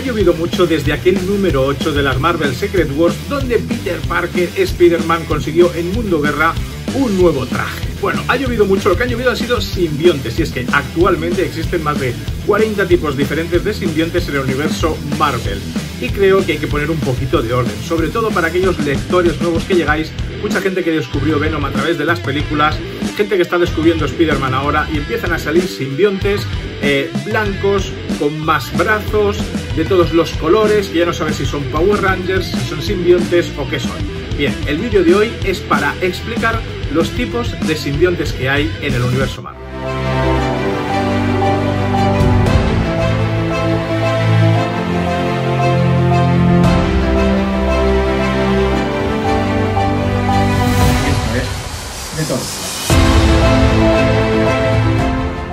ha llovido mucho desde aquel número 8 de las Marvel Secret Wars, donde Peter Parker, Spider-Man, consiguió en Mundo Guerra un nuevo traje. Bueno, ha llovido mucho, lo que han llovido han sido simbiontes, y es que actualmente existen más de 40 tipos diferentes de simbiontes en el universo Marvel. Y creo que hay que poner un poquito de orden, sobre todo para aquellos lectores nuevos que llegáis, mucha gente que descubrió Venom a través de las películas, gente que está descubriendo Spider-Man ahora, y empiezan a salir simbiontes blancos, con más brazos, de todos los colores, que ya no sabes si son Power Rangers, si son simbiontes o qué son. Bien, el vídeo de hoy es para explicar los tipos de simbiontes que hay en el universo Marvel. Esto es de todo.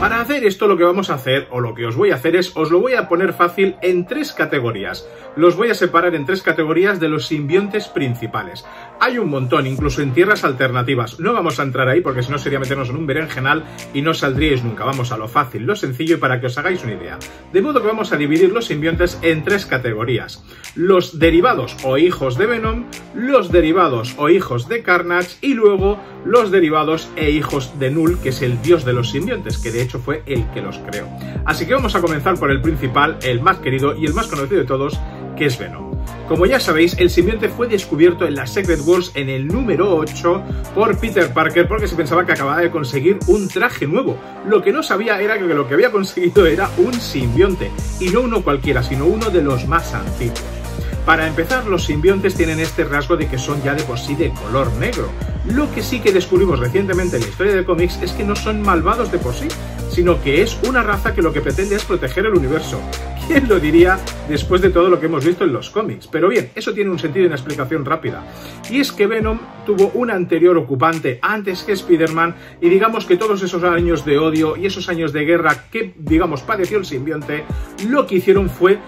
Para hacer esto lo que vamos a hacer, o lo que os voy a hacer es, os lo voy a poner fácil en tres categorías. Los voy a separar en tres categorías de los simbiontes principales. Hay un montón, incluso en tierras alternativas. No vamos a entrar ahí porque si no sería meternos en un berenjenal y no saldríais nunca. Vamos a lo fácil, lo sencillo y para que os hagáis una idea. De modo que vamos a dividir los simbiontes en tres categorías. Los derivados o hijos de Venom, los derivados o hijos de Carnage y luego los derivados e hijos de Null, que es el dios de los simbiontes, que de hecho fue el que los creó. Así que vamos a comenzar por el principal, el más querido y el más conocido de todos, que es Venom. Como ya sabéis, el simbionte fue descubierto en las Secret Wars en el número 8 por Peter Parker porque se pensaba que acababa de conseguir un traje nuevo. Lo que no sabía era que lo que había conseguido era un simbionte, y no uno cualquiera, sino uno de los más antiguos. Para empezar, los simbiontes tienen este rasgo de que son ya de por sí de color negro. Lo que sí que descubrimos recientemente en la historia de cómics es que no son malvados de por sí, sino que es una raza que lo que pretende es proteger el universo. ¿Quién lo diría después de todo lo que hemos visto en los cómics? Pero bien, eso tiene un sentido y una explicación rápida. Y es que Venom tuvo un anterior ocupante antes que Spider-Man, y digamos que todos esos años de odio y esos años de guerra que, digamos, padeció el simbionte, lo que hicieron fue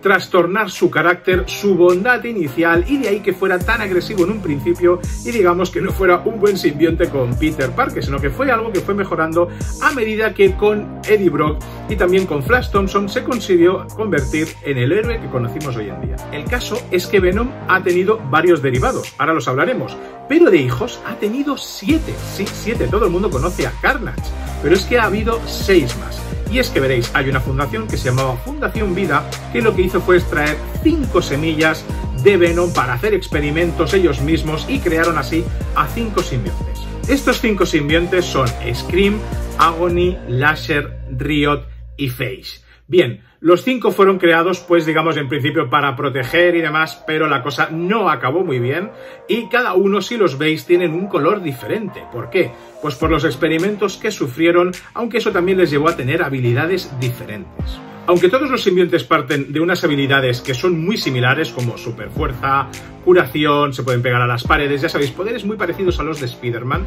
trastornar su carácter, su bondad inicial, y de ahí que fuera tan agresivo en un principio y digamos que no fuera un buen simbionte con Peter Parker, sino que fue algo que fue mejorando a medida que con Eddie Brock y también con Flash Thompson se consiguió convertir en el héroe que conocimos hoy en día. El caso es que Venom ha tenido varios derivados, ahora los hablaremos, pero de hijos ha tenido 7, sí, 7, todo el mundo conoce a Carnage, pero es que ha habido 6 más. Y es que veréis, hay una fundación que se llamaba Fundación Vida, que lo que hizo fue extraer 5 semillas de Venom para hacer experimentos ellos mismos y crearon así a 5 simbiontes. Estos 5 simbiontes son Scream, Agony, Lasher, Riot y Face. Bien, los 5 fueron creados, pues digamos en principio para proteger y demás, pero la cosa no acabó muy bien y cada uno, si los veis, tienen un color diferente. ¿Por qué? Pues por los experimentos que sufrieron, aunque eso también les llevó a tener habilidades diferentes. Aunque todos los simbiontes parten de unas habilidades que son muy similares, como superfuerza, curación, se pueden pegar a las paredes, ya sabéis, poderes muy parecidos a los de Spider-Man,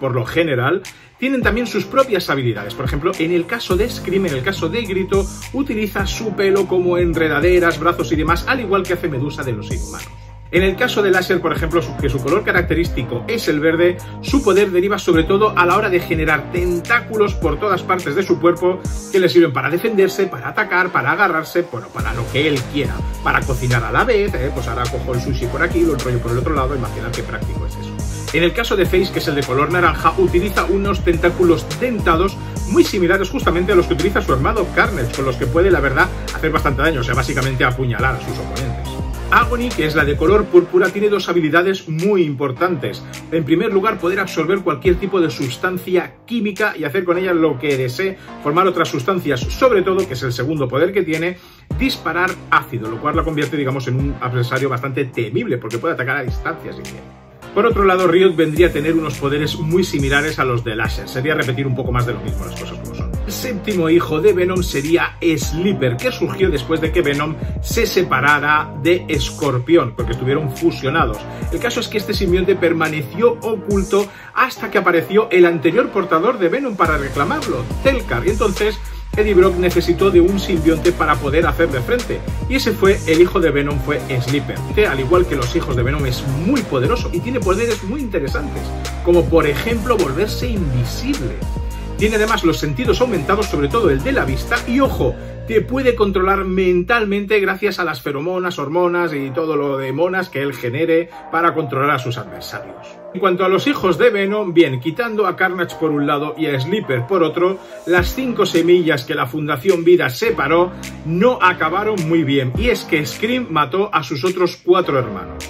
por lo general, tienen también sus propias habilidades. Por ejemplo, en el caso de Scream, en el caso de Grito, utiliza su pelo como enredaderas, brazos y demás, al igual que hace Medusa de los inhumanos. En el caso de Lasher, por ejemplo, que su color característico es el verde, su poder deriva sobre todo a la hora de generar tentáculos por todas partes de su cuerpo que le sirven para defenderse, para atacar, para agarrarse, bueno, para lo que él quiera, para cocinar a la vez, pues ahora cojo el sushi por aquí, lo enrollo por el otro lado, imaginad qué práctico es eso. En el caso de Face, que es el de color naranja, utiliza unos tentáculos dentados muy similares justamente a los que utiliza su armado Carnage, con los que puede, la verdad, hacer bastante daño, o sea, básicamente apuñalar a sus oponentes. Agony, que es la de color púrpura, tiene 2 habilidades muy importantes. En primer lugar, poder absorber cualquier tipo de sustancia química y hacer con ella lo que desee, formar otras sustancias, sobre todo, que es el segundo poder que tiene, disparar ácido, lo cual la convierte, digamos, en un adversario bastante temible, porque puede atacar a distancia si quiere. Por otro lado, Riot vendría a tener unos poderes muy similares a los de Lasher, sería repetir un poco más de lo mismo, las cosas como son. El 7º hijo de Venom sería Sleeper, que surgió después de que Venom se separara de Escorpión, porque estuvieron fusionados. El caso es que este simbionte permaneció oculto hasta que apareció el anterior portador de Venom para reclamarlo, Telkar, y entonces Eddie Brock necesitó de un simbionte para poder hacerle frente, y ese fue el hijo de Venom, fue Sleeper, que al igual que los hijos de Venom es muy poderoso y tiene poderes muy interesantes, como por ejemplo volverse invisible. Tiene además los sentidos aumentados, sobre todo el de la vista, y ojo, te puede controlar mentalmente gracias a las feromonas, hormonas y todo lo de monas que él genere para controlar a sus adversarios. En cuanto a los hijos de Venom, bien, quitando a Carnage por un lado y a Sleeper por otro, las 5 semillas que la Fundación Vida separó no acabaron muy bien, y es que Scream mató a sus otros 4 hermanos.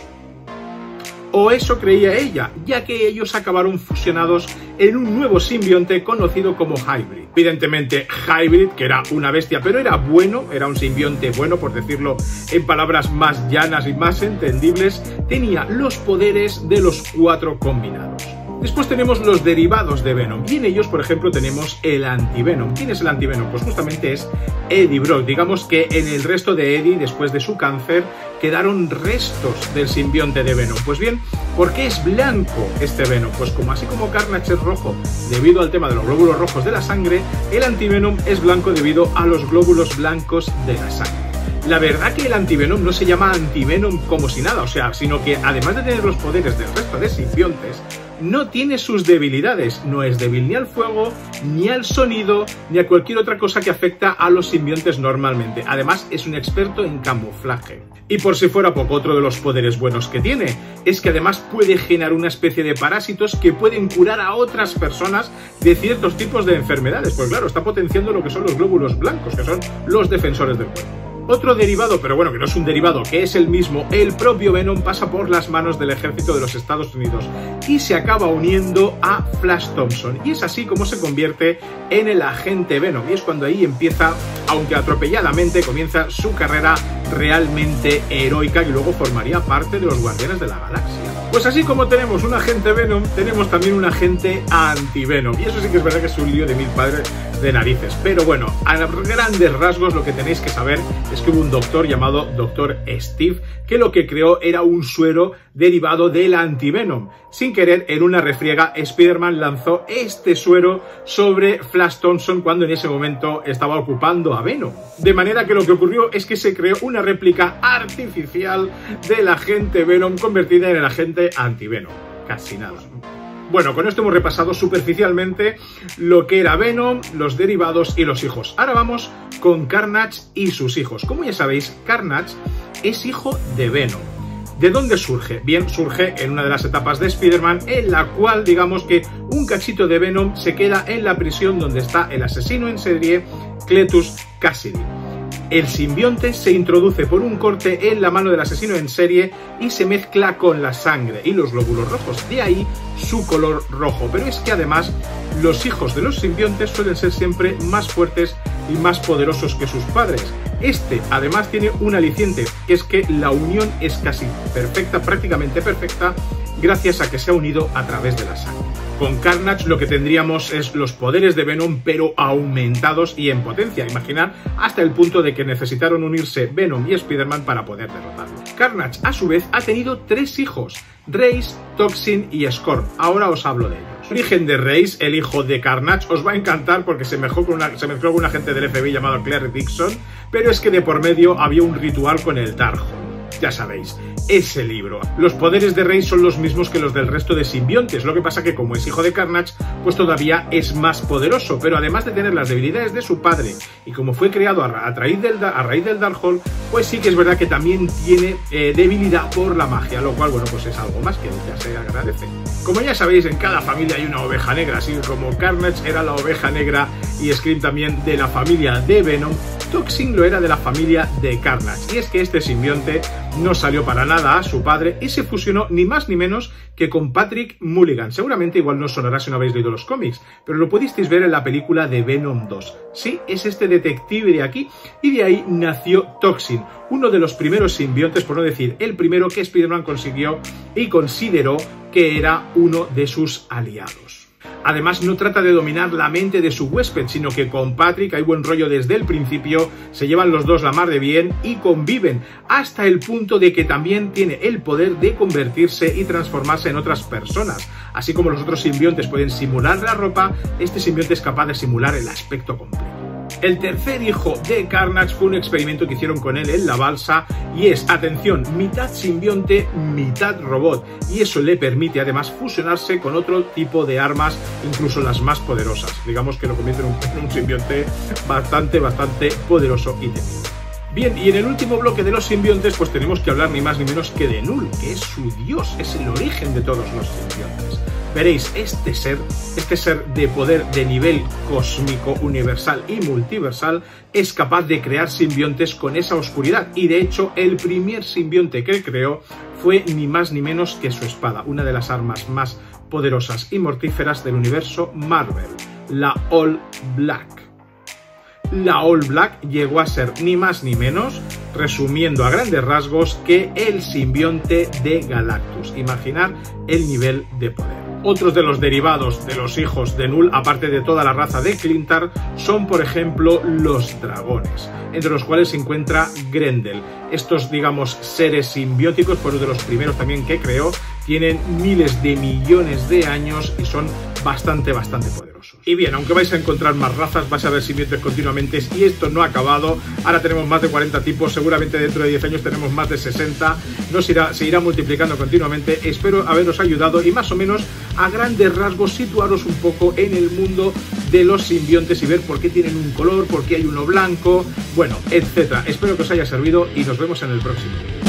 O eso creía ella, ya que ellos acabaron fusionados en un nuevo simbionte conocido como Hybrid. Evidentemente Hybrid, que era una bestia, pero era bueno, era un simbionte bueno, por decirlo en palabras más llanas y más entendibles, tenía los poderes de los 4 combinados. Después tenemos los derivados de Venom, y en ellos, por ejemplo, tenemos el Antivenom. ¿Quién es el Antivenom? Pues justamente es Eddie Brock. Digamos que en el resto de Eddie, después de su cáncer, quedaron restos del simbionte de Venom. Pues bien, ¿por qué es blanco este Venom? Pues como así como Carnage es rojo debido al tema de los glóbulos rojos de la sangre, el Antivenom es blanco debido a los glóbulos blancos de la sangre. La verdad que el Antivenom no se llama Antivenom como si nada, o sea, sino que además de tener los poderes del resto de simbiontes, no tiene sus debilidades, no es débil ni al fuego, ni al sonido, ni a cualquier otra cosa que afecta a los simbiontes normalmente. Además, es un experto en camuflaje. Y por si fuera poco, otro de los poderes buenos que tiene es que además puede generar una especie de parásitos que pueden curar a otras personas de ciertos tipos de enfermedades. Pues claro, está potenciando lo que son los glóbulos blancos, que son los defensores del cuerpo. Otro derivado, pero bueno, que no es un derivado, que es el mismo, el propio Venom pasa por las manos del ejército de los Estados Unidos y se acaba uniendo a Flash Thompson. Y es así como se convierte en el agente Venom. Y es cuando ahí empieza, aunque atropelladamente, comienza su carrera realmente heroica y luego formaría parte de los Guardianes de la Galaxia. Pues así como tenemos un agente Venom, tenemos también un agente Antivenom. Y eso sí que es verdad que es un lío de mil padres de narices. Pero bueno, a grandes rasgos lo que tenéis que saber es que hubo un doctor llamado Dr. Steve, que lo que creó era un suero derivado del Antivenom. Sin querer, en una refriega, Spider-Man lanzó este suero sobre Flash Thompson cuando en ese momento estaba ocupando a Venom. De manera que lo que ocurrió es que se creó una réplica artificial del agente Venom convertida en el agente Antivenom, casi nada. Bueno, con esto hemos repasado superficialmente lo que era Venom, los derivados y los hijos. Ahora vamos con Carnage y sus hijos. Como ya sabéis, Carnage es hijo de Venom. ¿De dónde surge? Bien, surge en una de las etapas de Spider-Man, en la cual digamos que un cachito de Venom se queda en la prisión donde está el asesino en serie Cletus Cassidy. El simbionte se introduce por un corte en la mano del asesino en serie y se mezcla con la sangre y los glóbulos rojos, de ahí su color rojo. Pero es que además los hijos de los simbiontes suelen ser siempre más fuertes y más poderosos que sus padres. Este además tiene un aliciente, que es que la unión es casi perfecta, prácticamente perfecta, gracias a que se ha unido a través de la sangre. Con Carnage lo que tendríamos es los poderes de Venom, pero aumentados y en potencia. Imaginar hasta el punto de que necesitaron unirse Venom y Spider-Man para poder derrotarlo. Carnage, a su vez, ha tenido 3 hijos: Reyes, Toxin y Scorp. Ahora os hablo de ellos. El origen de Reyes, el hijo de Carnage, os va a encantar porque se mezcló con un agente del FBI llamado Claire Dixon, pero es que de por medio había un ritual con el Darkhold. Ya sabéis, ese libro. Los poderes de Reyes son los mismos que los del resto de simbiontes, lo que pasa que como es hijo de Carnage, pues todavía es más poderoso, pero además de tener las debilidades de su padre, y como fue creado a raíz del Darkhold, pues sí que es verdad que también tiene debilidad por la magia, lo cual, bueno, pues es algo más que ya se agradece. Como ya sabéis, en cada familia hay una oveja negra, así como Carnage era la oveja negra y Scream también de la familia de Venom, Toxin lo era de la familia de Carnage, y es que este simbionte no salió para nada a su padre y se fusionó ni más ni menos que con Patrick Mulligan. Seguramente igual no os sonará si no habéis leído los cómics, pero lo pudisteis ver en la película de Venom 2. Sí, es este detective de aquí, y de ahí nació Toxin, uno de los primeros simbiontes, por no decir el primero, que Spider-Man consiguió y consideró que era uno de sus aliados. Además, no trata de dominar la mente de su huésped, sino que con Patrick hay buen rollo desde el principio, se llevan los dos la mar de bien y conviven, hasta el punto de que también tiene el poder de convertirse y transformarse en otras personas. Así como los otros simbiontes pueden simular la ropa, este simbionte es capaz de simular el aspecto completo. El tercer hijo de Carnage fue un experimento que hicieron con él en la balsa y es, atención, mitad simbionte, mitad robot, y eso le permite además fusionarse con otro tipo de armas, incluso las más poderosas. Digamos que lo convierte en un simbionte bastante poderoso y temido. Bien, y en el último bloque de los simbiontes pues tenemos que hablar ni más ni menos que de Null, que es su dios, es el origen de todos los simbiontes. Veréis, este ser de poder de nivel cósmico, universal y multiversal, es capaz de crear simbiontes con esa oscuridad, y de hecho el primer simbionte que creó fue ni más ni menos que su espada, una de las armas más poderosas y mortíferas del universo Marvel, la All Black. La All Black llegó a ser ni más ni menos, resumiendo a grandes rasgos, que el simbionte de Galactus. Imaginar el nivel de poder. Otros de los derivados de los hijos de Null, aparte de toda la raza de Klintar, son por ejemplo los dragones, entre los cuales se encuentra Grendel. Estos, digamos, seres simbióticos, fueron de los primeros también que creó, tienen miles de millones de años y son bastante poderosos. Y bien, aunque vais a encontrar más razas, vais a ver simbiontes continuamente, y esto no ha acabado. Ahora tenemos más de 40 tipos, seguramente dentro de 10 años tenemos más de 60, se irá multiplicando continuamente. Espero haberos ayudado y más o menos a grandes rasgos situaros un poco en el mundo de los simbiontes y ver por qué tienen un color, por qué hay uno blanco, bueno, etcétera. Espero que os haya servido y nos vemos en el próximo.